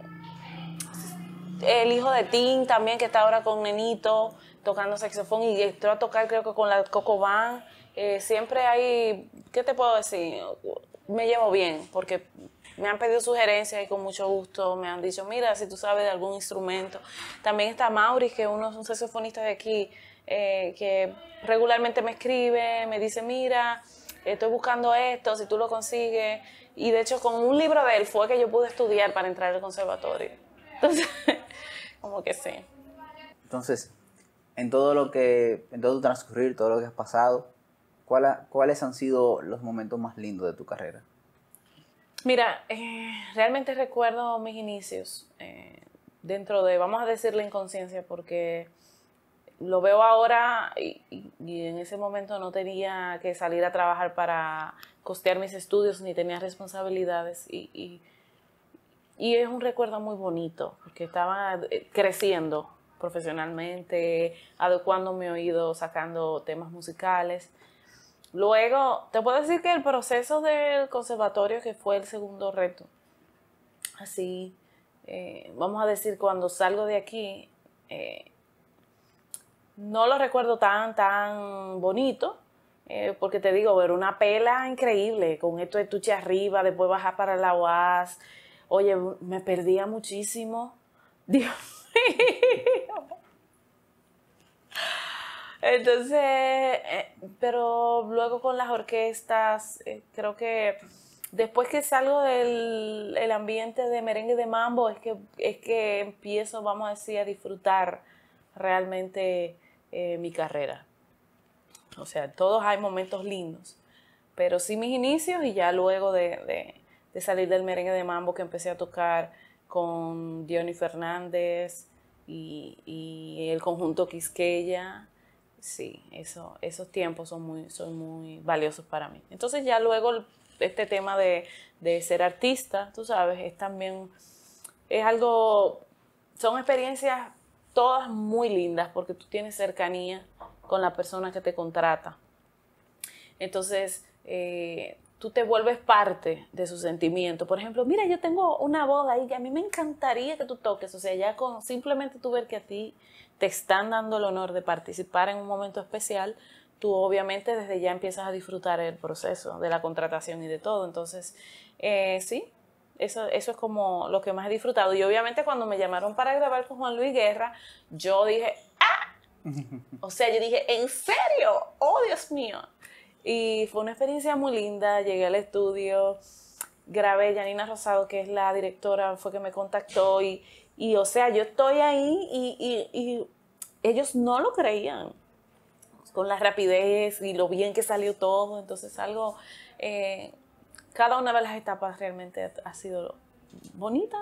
el hijo de Tim también, que está ahora con Nenito, tocando saxofón, y entró a tocar creo que con la Coco Band. Eh, siempre hay, ¿qué te puedo decir? Me llevo bien, porque me han pedido sugerencias y con mucho gusto me han dicho, mira, si tú sabes de algún instrumento. También está Mauri, que uno es un saxofonista de aquí, eh, que regularmente me escribe, me dice, mira, estoy buscando esto, si tú lo consigues. Y de hecho, con un libro de él fue que yo pude estudiar para entrar al conservatorio. Entonces, como que sí. Entonces, en todo lo que, en todo tu transcurrir, todo lo que has pasado, ¿Cuál ha, ¿cuáles han sido los momentos más lindos de tu carrera? Mira, eh, realmente recuerdo mis inicios eh, dentro de, vamos a decir, la inconsciencia, porque lo veo ahora y, y, y en ese momento no tenía que salir a trabajar para costear mis estudios ni tenía responsabilidades y, y, y es un recuerdo muy bonito, porque estaba creciendo profesionalmente, adecuando mi oído, sacando temas musicales. Luego, te puedo decir que el proceso del conservatorio, que fue el segundo reto, así, eh, vamos a decir, cuando salgo de aquí, eh, no lo recuerdo tan, tan bonito, eh, porque te digo, era una pela increíble, con estos estuches arriba, después bajar para la U A S, oye, me perdía muchísimo, Dios mío. Entonces, eh, pero luego con las orquestas, eh, creo que después que salgo del el ambiente de merengue de mambo, es que, es que empiezo, vamos a decir, a disfrutar realmente eh, mi carrera. O sea, todos hay momentos lindos, pero sí mis inicios y ya luego de, de, de salir del merengue de mambo que empecé a tocar con Diony Fernández y, y el conjunto Quisqueya. Sí, eso, esos tiempos son muy, son muy valiosos para mí. Entonces ya luego este tema de, de ser artista, tú sabes, es también, es algo, son experiencias todas muy lindas porque tú tienes cercanía con la persona que te contrata. Entonces eh, tú te vuelves parte de su sentimiento. Por ejemplo, mira, yo tengo una boda ahí que a mí me encantaría que tú toques. O sea, ya con simplemente tú ver que a ti te están dando el honor de participar en un momento especial, tú obviamente desde ya empiezas a disfrutar el proceso de la contratación y de todo. Entonces, eh, sí, eso, eso es como lo que más he disfrutado. Y obviamente cuando me llamaron para grabar con Juan Luis Guerra, yo dije, ¡ah! O sea, yo dije, ¿en serio? ¡Oh, Dios mío! Y fue una experiencia muy linda, llegué al estudio, grabé, Yanina Rosado, que es la directora, fue que me contactó y, y o sea, yo estoy ahí y, y, y ellos no lo creían, con la rapidez y lo bien que salió todo, entonces algo, eh, cada una de las etapas realmente ha sido bonita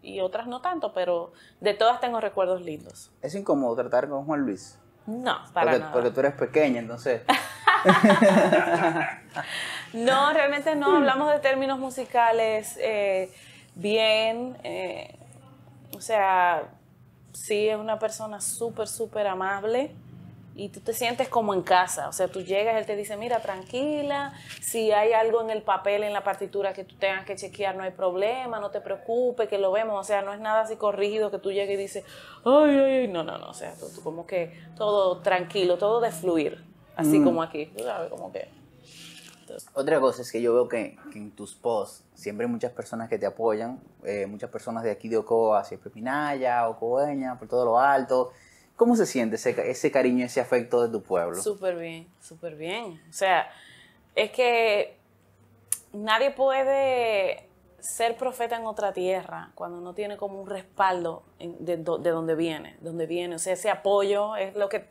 y otras no tanto, pero de todas tengo recuerdos lindos. ¿Es incómodo tratar con Juan Luis? No, para porque, nada. Porque tú eres pequeña, entonces... No, realmente no, hablamos de términos musicales eh, bien, eh, o sea, sí es una persona súper, súper amable y tú te sientes como en casa, o sea, tú llegas, él te dice, mira, tranquila, si hay algo en el papel, en la partitura que tú tengas que chequear, no hay problema, no te preocupes, que lo vemos, o sea, no es nada así corrigido que tú llegues y dices, ay, ay, no, no, no, o sea, tú, tú como que todo tranquilo, todo de fluir. Así mm. como aquí, ¿sabes? Como que... Entonces. Otra cosa es que yo veo que, que en tus posts siempre hay muchas personas que te apoyan, eh, muchas personas de aquí de Ocoa, siempre Naya, Ocoeña, por todo lo alto. ¿Cómo se siente ese, ese cariño, ese afecto de tu pueblo? Súper bien, súper bien. O sea, es que nadie puede ser profeta en otra tierra cuando no tiene como un respaldo de, de, de donde viene, donde viene, o sea, ese apoyo es lo que,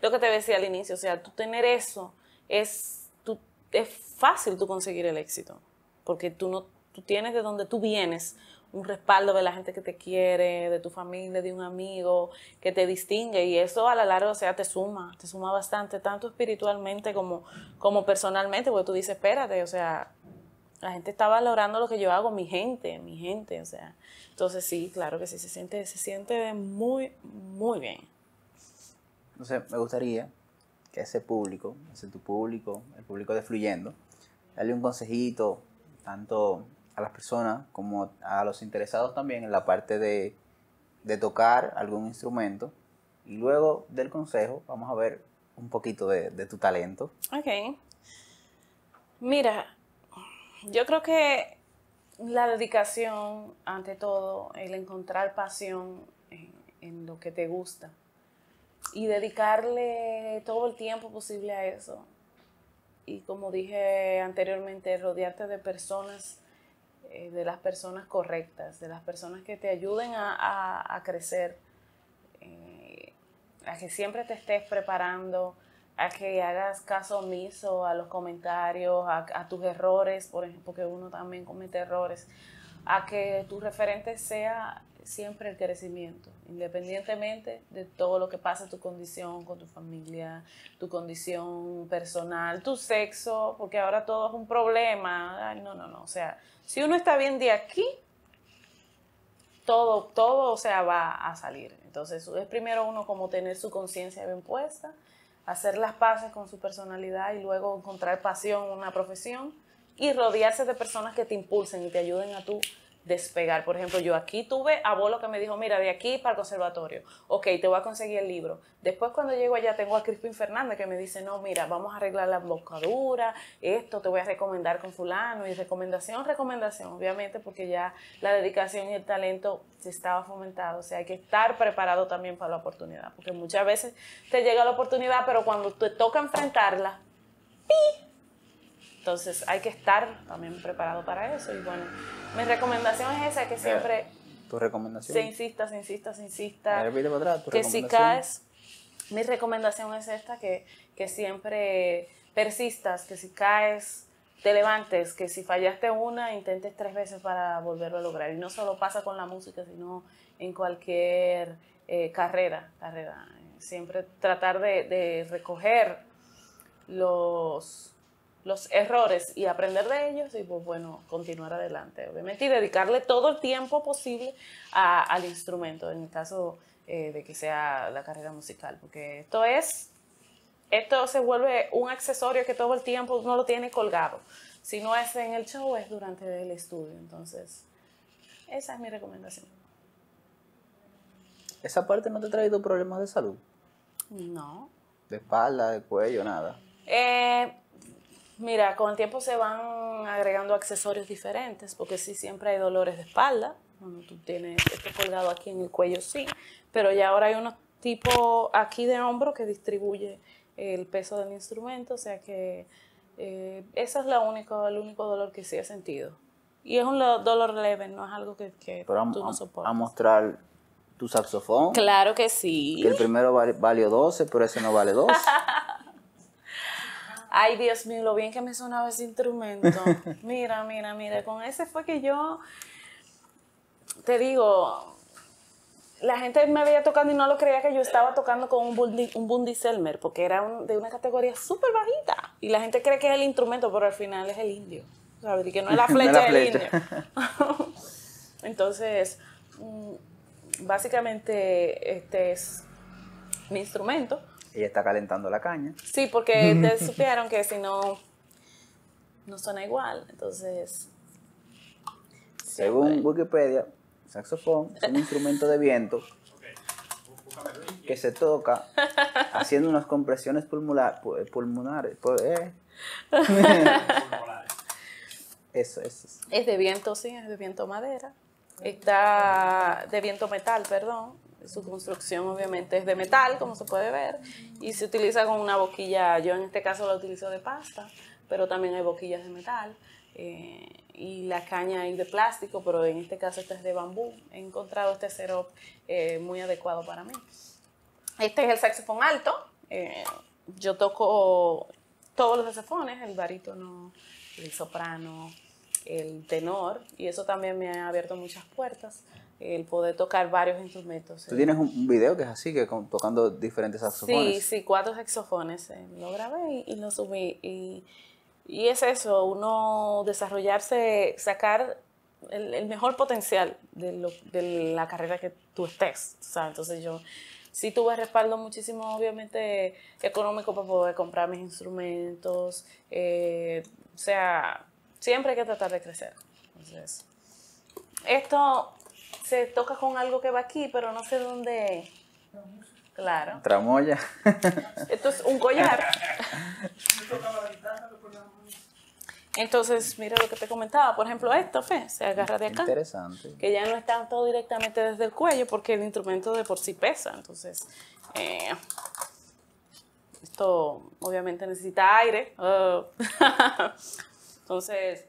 lo que te decía al inicio, o sea, tú tener eso es, tú, es fácil tú conseguir el éxito, porque tú, no, tú tienes de donde tú vienes un respaldo de la gente que te quiere, de tu familia, de un amigo que te distingue y eso a la larga, o sea, te suma, te suma bastante, tanto espiritualmente como, como personalmente, porque tú dices, espérate, o sea, la gente está valorando lo que yo hago, mi gente, mi gente, o sea. Entonces sí, claro que sí, se siente, se siente muy, muy bien. Entonces, me gustaría que ese público, ese tu público, el público de Fluyendo, darle un consejito tanto a las personas como a los interesados también en la parte de, de tocar algún instrumento. Y luego del consejo vamos a ver un poquito de, de tu talento. Ok. Mira, yo creo que la dedicación, ante todo, el encontrar pasión en, en lo que te gusta y dedicarle todo el tiempo posible a eso. Y como dije anteriormente, rodearte de personas, eh, de las personas correctas, de las personas que te ayuden a, a, a crecer, eh, a que siempre te estés preparando, a que hagas caso omiso a los comentarios, a, a tus errores, por ejemplo, porque uno también comete errores, a que tu referente sea siempre el crecimiento, independientemente de todo lo que pasa, tu condición con tu familia, tu condición personal, tu sexo, porque ahora todo es un problema. Ay, no, no, no, o sea, si uno está bien de aquí, todo, todo, o sea, va a salir. Entonces, es primero uno como tener su conciencia bien puesta, hacer las paces con su personalidad y luego encontrar pasión, una profesión y rodearse de personas que te impulsen y te ayuden a tu despegar. Por ejemplo, yo aquí tuve a Bolo que me dijo, mira, de aquí para el conservatorio, ok, te voy a conseguir el libro. Después cuando llego allá tengo a Crispin Fernández que me dice, no, mira, vamos a arreglar la embocadura, esto te voy a recomendar con fulano, y recomendación, recomendación, obviamente, porque ya la dedicación y el talento se estaba fomentado. O sea, hay que estar preparado también para la oportunidad, porque muchas veces te llega la oportunidad, pero cuando te toca enfrentarla, ¡pi! Entonces hay que estar también preparado para eso. Y bueno, mi recomendación es esa, que siempre... ¿Tu recomendación? Se insista, se insista, se insista. Repite para atrás, que si caes, mi recomendación es esta, que, que siempre persistas, que si caes, te levantes, que si fallaste una, intentes tres veces para volverlo a lograr. Y no solo pasa con la música, sino en cualquier eh, carrera, carrera. Siempre tratar de, de recoger los... los errores y aprender de ellos y, pues, bueno, continuar adelante, obviamente, y dedicarle todo el tiempo posible a, al instrumento, en el caso eh, de que sea la carrera musical, porque esto es, esto se vuelve un accesorio que todo el tiempo uno lo tiene colgado. Si no es en el show, es durante el estudio. Entonces, esa es mi recomendación. ¿Esa parte no te ha traído problemas de salud? No. ¿De espalda, de cuello, nada? Eh... Mira, con el tiempo se van agregando accesorios diferentes, porque sí, siempre hay dolores de espalda. Bueno, tú tienes esto colgado aquí en el cuello, sí, pero ya ahora hay unos tipos aquí de hombro que distribuye el peso del instrumento, o sea que eh, ese es la única, el único dolor que sí he sentido. Y es un dolor leve, no es algo que, que pero tú a, no soportas. A mostrar tu saxofón. Claro que sí. Que el primero vale, valió doce, pero ese no vale doce. Ay, Dios mío, lo bien que me sonaba ese instrumento. Mira, mira, mira. Con ese fue que yo, te digo, la gente me veía tocando y no lo creía que yo estaba tocando con un, bundi, un Bundeselmer, porque era un, de una categoría súper bajita. Y la gente cree que es el instrumento, pero al final es el indio. ¿Sabes? Y que no es la flecha, no es la flecha del indio. Entonces, básicamente, este es mi instrumento. Ella está calentando la caña. Sí, porque te supieron que si no, no suena igual. Entonces, según siempre. Wikipedia, saxofón es un instrumento de viento que se toca haciendo unas compresiones pulmonar, pulmonares. Eh. Eso, eso. Es de viento, sí, es de viento madera. Está de viento metal, perdón. Su construcción obviamente es de metal, como se puede ver, y se utiliza con una boquilla. Yo en este caso la utilizo de pasta, pero también hay boquillas de metal, eh, y la caña es de plástico, pero en este caso esta es de bambú. He encontrado este setup eh, muy adecuado para mí. Este es el saxofón alto. Eh, yo toco todos los saxofones, el barítono, el soprano, el tenor, y eso también me ha abierto muchas puertas, el poder tocar varios instrumentos. Tú eh. tienes un video que es así, que con, tocando diferentes saxofones. Sí, sí, cuatro saxofones. Eh. Lo grabé y, y lo subí. Y, y es eso, uno desarrollarse, sacar el, el mejor potencial de, lo, de la carrera que tú estés. O sea, entonces yo sí tuve respaldo muchísimo, obviamente, económico para poder comprar mis instrumentos. Eh, o sea, siempre hay que tratar de crecer. Entonces, esto se toca con algo que va aquí, pero no sé dónde. Claro. Tramoya. Esto es un collar. Entonces, mira lo que te comentaba. Por ejemplo, esto, fe, se agarra de acá. Interesante. Que ya no están todo directamente desde el cuello porque el instrumento de por sí pesa. Entonces, eh, esto obviamente necesita aire. Oh. Entonces...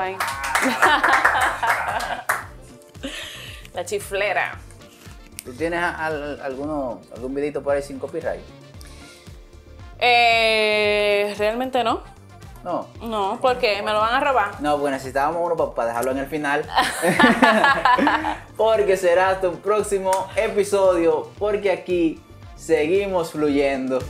Ahí. La chiflera. ¿Tú tienes al, alguno, algún videito por ahí sin copyright? Eh, realmente no. No. No, porque no, me lo van a robar. No, porque necesitábamos uno para, para dejarlo en el final. Porque será hasta un próximo episodio, porque aquí seguimos fluyendo.